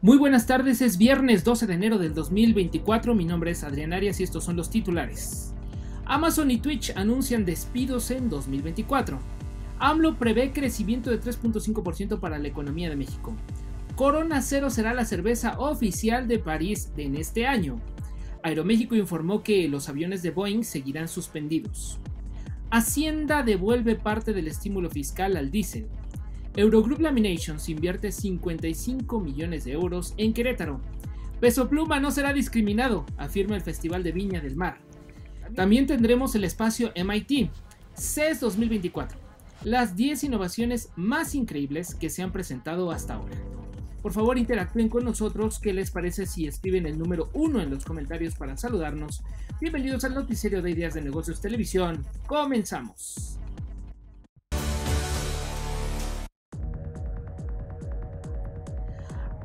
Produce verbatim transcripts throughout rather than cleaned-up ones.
Muy buenas tardes, es viernes doce de enero del dos mil veinticuatro, mi nombre es Adrián Arias y estos son los titulares. Amazon y Twitch anuncian despidos en dos mil veinticuatro. AMLO prevé crecimiento de tres punto cinco por ciento para la economía de México. Corona Cero será la cerveza oficial de París en este año. Aeroméxico informó que los aviones de Boeing seguirán suspendidos. Hacienda devuelve parte del estímulo fiscal al diésel. Eurogroup Laminations invierte cincuenta y cinco millones de euros en Querétaro. Peso Pluma no será discriminado, afirma el Festival de Viña del Mar. También tendremos el espacio M I T, C E S dos mil veinticuatro, las diez innovaciones más increíbles que se han presentado hasta ahora. Por favor, interactúen con nosotros. ¿Qué les parece si escriben el número uno en los comentarios para saludarnos? Bienvenidos al noticiero de Ideas de Negocios Televisión. Comenzamos.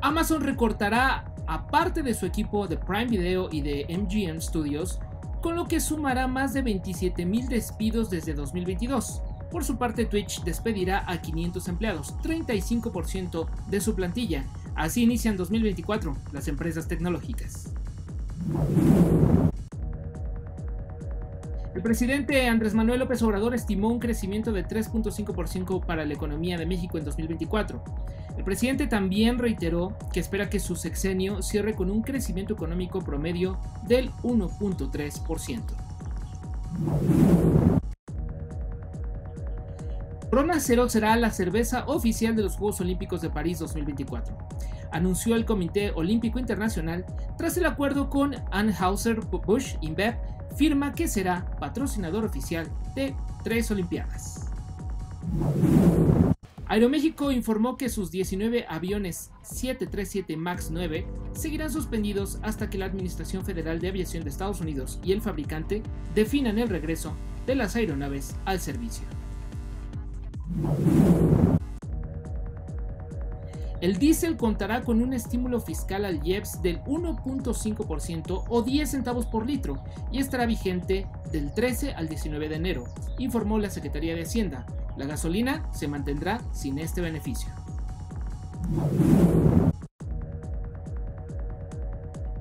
Amazon recortará a parte de su equipo de Prime Video y de M G M Studios, con lo que sumará más de veintisiete mil despidos desde dos mil veintidós. Por su parte, Twitch despedirá a quinientos empleados, treinta y cinco por ciento de su plantilla. Así inician dos mil veinticuatro las empresas tecnológicas. El presidente Andrés Manuel López Obrador estimó un crecimiento de tres punto cinco por ciento para la economía de México en dos mil veinticuatro. El presidente también reiteró que espera que su sexenio cierre con un crecimiento económico promedio del uno punto tres por ciento. Corona Cero será la cerveza oficial de los Juegos Olímpicos de París dos mil veinticuatro, anunció el Comité Olímpico Internacional tras el acuerdo con Anheuser-Busch InBev, firma que será patrocinador oficial de tres Olimpiadas. Aeroméxico informó que sus diecinueve aviones siete treinta y siete MAX nueve seguirán suspendidos hasta que la Administración Federal de Aviación de Estados Unidos y el fabricante definan el regreso de las aeronaves al servicio. El diésel contará con un estímulo fiscal al I E P S del uno punto cinco por ciento o diez centavos por litro y estará vigente del trece al diecinueve de enero, informó la Secretaría de Hacienda. La gasolina se mantendrá sin este beneficio.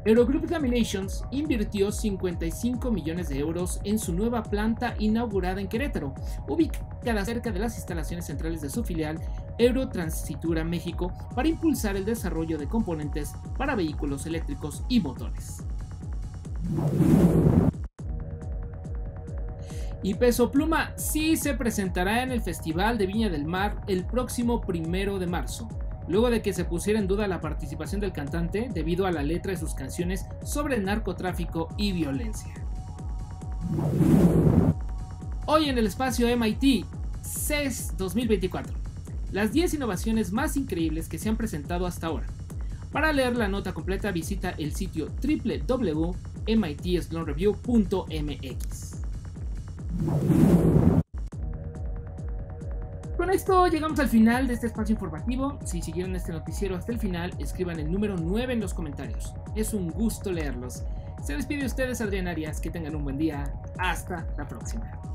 Eurogroup Laminations invirtió cincuenta y cinco millones de euros en su nueva planta inaugurada en Querétaro, ubicada cerca de las instalaciones centrales de su filial Eurotransitura México, para impulsar el desarrollo de componentes para vehículos eléctricos y motores. Y Peso Pluma sí se presentará en el Festival de Viña del Mar el próximo primero de marzo, luego de que se pusiera en duda la participación del cantante debido a la letra de sus canciones sobre el narcotráfico y violencia. Hoy en el espacio M I T, C E S dos mil veinticuatro, las diez innovaciones más increíbles que se han presentado hasta ahora. Para leer la nota completa visita el sitio w w w punto m i t sloan review punto m x. Con esto llegamos al final de este espacio informativo. Si siguieron este noticiero hasta el final, escriban el número nueve en los comentarios. Es un gusto leerlos. Se despide de ustedes Adrián Arias, que tengan un buen día. Hasta la próxima.